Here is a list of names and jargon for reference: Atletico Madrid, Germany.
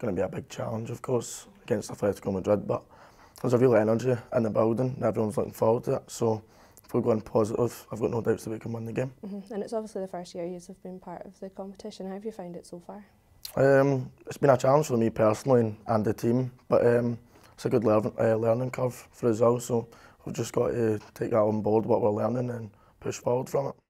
going to be a big challenge, of course, against Atletico Madrid, but there's a real energy in the building and everyone's looking forward to it. So if we're going positive, I've got no doubts that we can win the game. And it's obviously the first year you have been part of the competition. How have you found it so far? It's been a challenge for me personally and the team, but it's a good learning curve for us all, so we've just got to take that on board, what we're learning, and push forward from it.